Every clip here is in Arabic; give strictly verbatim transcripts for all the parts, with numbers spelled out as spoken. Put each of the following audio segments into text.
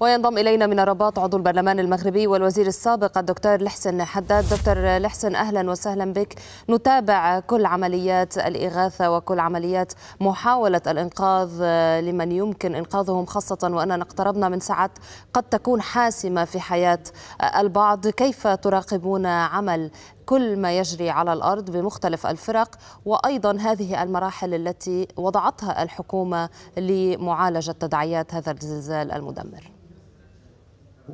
وينضم إلينا من الرباط عضو البرلمان المغربي والوزير السابق الدكتور لحسن حداد. دكتور لحسن أهلا وسهلا بك. نتابع كل عمليات الإغاثة وكل عمليات محاولة الإنقاذ لمن يمكن إنقاذهم، خاصة وأننا اقتربنا من ساعات قد تكون حاسمة في حياة البعض. كيف تراقبون عمل كل ما يجري على الأرض بمختلف الفرق، وأيضا هذه المراحل التي وضعتها الحكومة لمعالجة تداعيات هذا الزلزال المدمر؟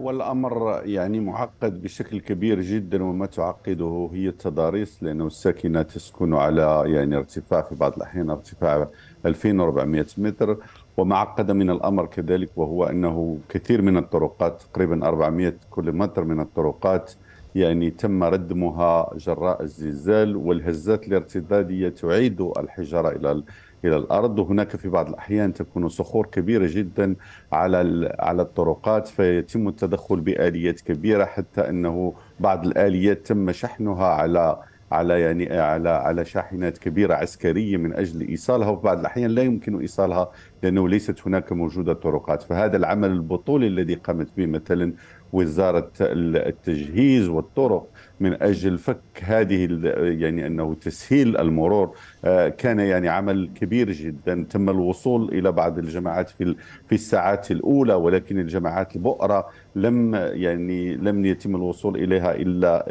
والأمر يعني معقد بشكل كبير جدا، وما تعقده هي التضاريس، لأنه الساكنة تسكن على يعني ارتفاع في بعض الأحيان ارتفاع ألفين وأربعمئة متر. ومعقد من الأمر كذلك وهو أنه كثير من الطرقات، تقريبا أربعمئة كيلومتر من الطرقات يعني تم ردمها جراء الزلزال، والهزات الارتدادية تعيد الحجارة إلى إلى الأرض، وهناك في بعض الأحيان تكون صخور كبيرة جدا على على الطرقات، فيتم التدخل بآليات كبيرة، حتى أنه بعض الآليات تم شحنها على على يعني على على شاحنات كبيرة عسكرية من أجل إيصالها، وفي بعض الأحيان لا يمكن إيصالها لأنه ليست هناك موجودة طرقات. فهذا العمل البطولي الذي قامت به مثلا وزارة التجهيز والطرق من أجل فك هذه يعني أنه تسهيل المرور كان يعني عمل كبير جدا. تم الوصول إلى بعض الجماعات في في الساعات الأولى، ولكن الجماعات البؤرة لم يعني لم يتم الوصول إليها إلا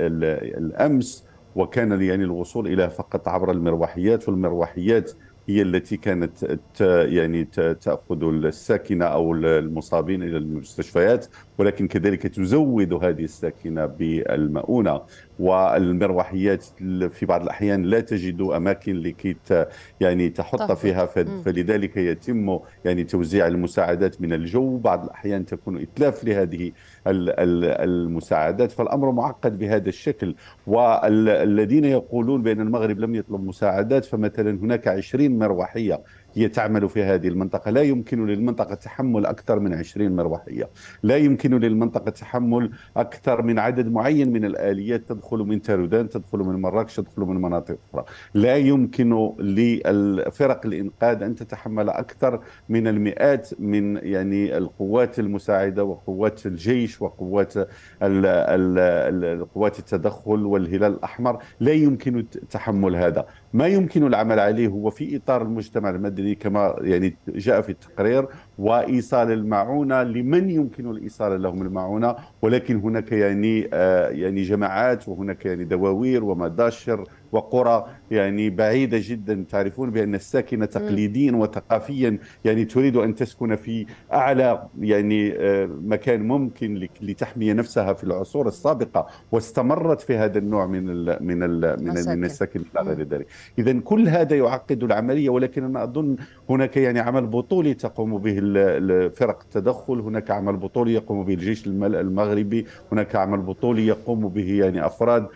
الأمس، وكان يعني الوصول إليها فقط عبر المروحيات، والمروحيات هي التي كانت يعني تأخذ الساكنة أو المصابين إلى المستشفيات، ولكن كذلك تزود هذه الساكنة بالمؤونة. والمروحيات في بعض الأحيان لا تجد أماكن لكي يعني تحط فيها، فلذلك يتم يعني توزيع المساعدات من الجو، بعض الأحيان تكون إتلاف لهذه المساعدات، فالأمر معقد بهذا الشكل. والذين يقولون بأن المغرب لم يطلب مساعدات، فمثلا هناك عشرين مروحية هي تعمل في هذه المنطقة، لا يمكن للمنطقة تحمل أكثر من عشرين مروحية، لا يمكن للمنطقة تحمل أكثر من عدد معين من الآليات تدخل من تارودان، تدخل من مراكش، تدخل من مناطق أخرى، لا يمكن للفرق الإنقاذ أن تتحمل أكثر من المئات من يعني القوات المساعدة وقوات الجيش وقوات القوات التدخل والهلال الأحمر، لا يمكن تحمل هذا. ما يمكن العمل عليه هو في إطار المجتمع المدني كما يعني جاء في التقرير، وإيصال المعونة لمن يمكن الإيصال لهم المعونة، ولكن هناك يعني آه يعني جماعات، وهناك يعني دواوير ومداشر وقرى يعني بعيدة جدا. تعرفون بأن الساكنة تقليديا وثقافيا يعني تريد أن تسكن في أعلى يعني آه مكان ممكن لتحمي نفسها في العصور السابقة، واستمرت في هذا النوع من ال من ال من, ال من السكن إلى غير ذلك. إذا كل هذا يعقد العملية، ولكن أنا أظن هناك يعني عمل بطولي تقوم به فرق التدخل، هناك عمل بطولي يقوم به الجيش المغربي، هناك عمل بطولي يقوم به يعني أفراد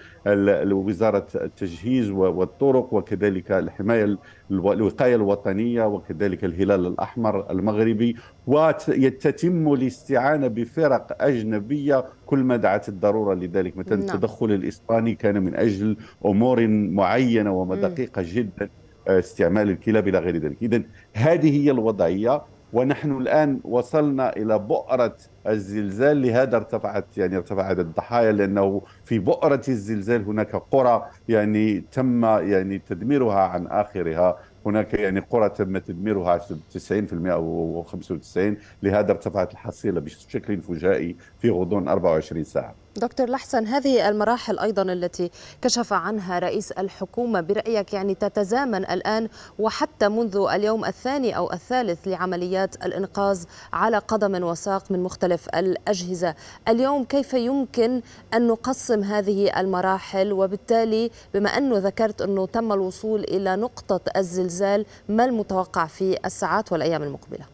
وزارة التجهيز والطرق، وكذلك الحماية الوقاية الوطنية، وكذلك الهلال الأحمر المغربي، ويتم الاستعانة بفرق أجنبية كل ما دعت الضرورة لذلك. مثلا نعم. التدخل الإسباني كان من أجل أمور معينة ودقيقة جدا، استعمال الكلاب إلى غير ذلك. إذن هذه هي الوضعية، ونحن الآن وصلنا إلى بؤرة الزلزال، لهذا ارتفعت يعني ارتفع عدد الضحايا، لأنه في بؤرة الزلزال هناك قرى يعني تم يعني تدميرها عن آخرها، هناك يعني قرى تم تدميرها تسعين بالمئة أو خمسة وتسعين بالمئة، لهذا ارتفعت الحصيلة بشكل فجائي في غضون أربع وعشرين ساعة. دكتور لحسن، هذه المراحل أيضا التي كشف عنها رئيس الحكومة برأيك يعني تتزامن الآن وحتى منذ اليوم الثاني أو الثالث لعمليات الإنقاذ على قدم وساق من مختلف الأجهزة. اليوم كيف يمكن أن نقسم هذه المراحل، وبالتالي بما أنه ذكرت أنه تم الوصول إلى نقطة الزلزال، ما المتوقع في الساعات والأيام المقبلة؟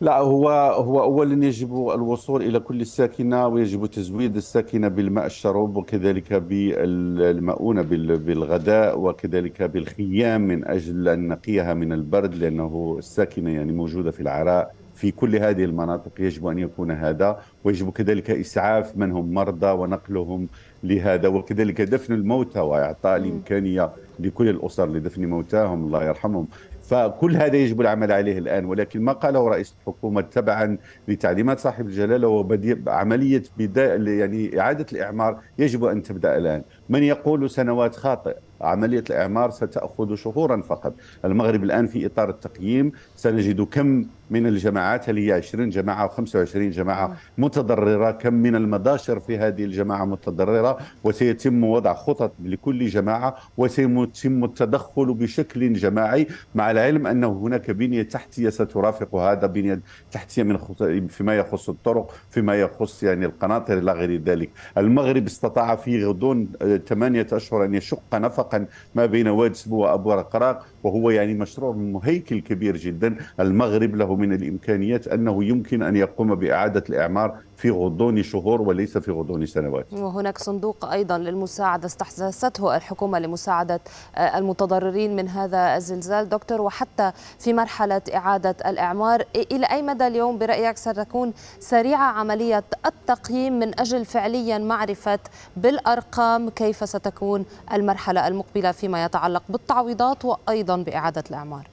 لا، هو هو اولا يجب الوصول الى كل الساكنه، ويجب تزويد الساكنه بالماء الشرب، وكذلك بالمؤونه بالغداء، وكذلك بالخيام من اجل ان نقيها من البرد، لانه الساكنه يعني موجوده في العراء في كل هذه المناطق، يجب ان يكون هذا. ويجب كذلك اسعاف من هم مرضى ونقلهم لهذا، وكذلك دفن الموتى واعطاء الامكانيه لكل الاسر لدفن موتاهم الله يرحمهم فكل هذا يجب العمل عليه الآن، ولكن ما قاله رئيس الحكومة تبعا لتعليمات صاحب الجلالة وبدء عملية بداية يعني إعادة الإعمار يجب أن تبدأ الآن. من يقول سنوات خاطئ، عملية الإعمار ستأخذ شهورا فقط. المغرب الآن في إطار التقييم، سنجد كم من الجماعات، هل هي عشرين جماعة أو خمسة وعشرين جماعة متضررة، كم من المداشر في هذه الجماعة متضررة، وسيتم وضع خطط لكل جماعة وسيتم التدخل بشكل جماعي، مع العلم أن هناك بنية تحتية سترافق هذا، بنية تحتية من فيما يخص الطرق، فيما يخص يعني القناطر إلى غير ذلك. المغرب استطاع في غضون ثمانية أشهر أن يشق نفقا ما بين واد سبوة وأبو رقراق، وهو يعني مشروع مهيكل كبير جدا. المغرب له من الإمكانيات أنه يمكن أن يقوم بإعادة الإعمار في غضون شهور وليس في غضون سنوات. وهناك صندوق أيضا للمساعدة استحدثته الحكومة لمساعدة المتضررين من هذا الزلزال دكتور، وحتى في مرحلة إعادة الإعمار، إلى أي مدى اليوم برأيك ستكون سريعة عملية التقييم من أجل فعليا معرفة بالأرقام كيف ستكون المرحلة المقبلة فيما يتعلق بالتعويضات وأيضا بإعادة الإعمار؟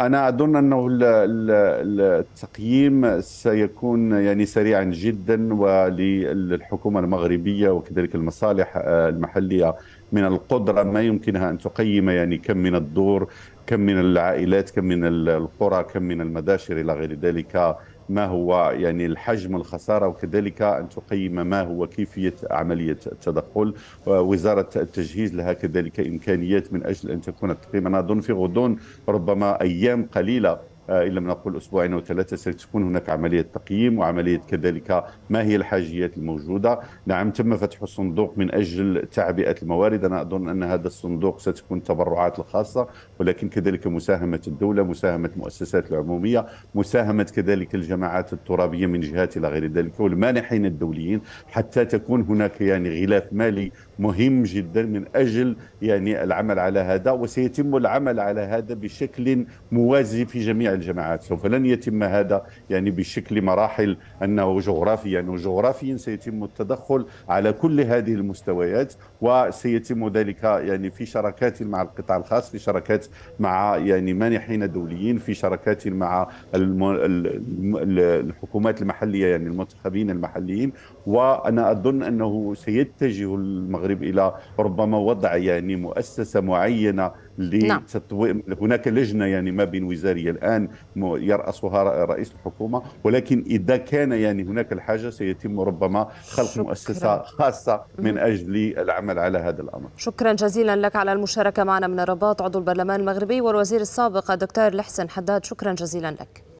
أنا أظن أنه التقييم سيكون يعني سريعا جدا، وللحكومة المغربية وكذلك المصالح المحلية من القدرة ما يمكنها أن تقيم يعني كم من الدور، كم من العائلات، كم من القرى، كم من المداشر إلى غير ذلك، ما هو يعني الحجم الخسارة، وكذلك أن تقيم ما هو كيفية عملية التدخل. ووزارة التجهيز لها كذلك إمكانيات من أجل أن تكون التقييم، أنا أظن في غضون ربما أيام قليلة إلا من نقول أسبوعين أو ثلاثة ستكون هناك عملية تقييم وعملية كذلك ما هي الحاجيات الموجودة. نعم تم فتح الصندوق من أجل تعبئة الموارد، أنا أظن أن هذا الصندوق ستكون التبرعات الخاصة، ولكن كذلك مساهمة الدولة، مساهمة المؤسسات العمومية، مساهمة كذلك الجماعات الترابية من جهات إلى غير ذلك والمانحين الدوليين، حتى تكون هناك يعني غلاف مالي مهم جدا من أجل يعني العمل على هذا. وسيتم العمل على هذا بشكل موازي في جميع الجماعات، سوف لن يتم هذا يعني بشكل مراحل أنه جغرافيا يعني جغرافيا سيتم التدخل على كل هذه المستويات، وسيتم ذلك يعني في شراكات مع القطاع الخاص، في شراكات مع يعني مانحين دوليين، في شراكات مع الحكومات المحلية يعني المنتخبين المحليين. وأنا أظن أنه سيتجه المغرب إلى ربما وضع يعني مؤسسة معينة لتطوير، نعم. هناك لجنة يعني ما بين وزارية الآن يرأسها رئيس الحكومة، ولكن إذا كان يعني هناك الحاجة سيتم ربما خلق شكرا. مؤسسة خاصة من أجل العمل على هذا الأمر. شكرا جزيلا لك على المشاركة معنا من الرباط، عضو البرلمان المغربي والوزير السابق الدكتور لحسن حداد، شكرا جزيلا لك.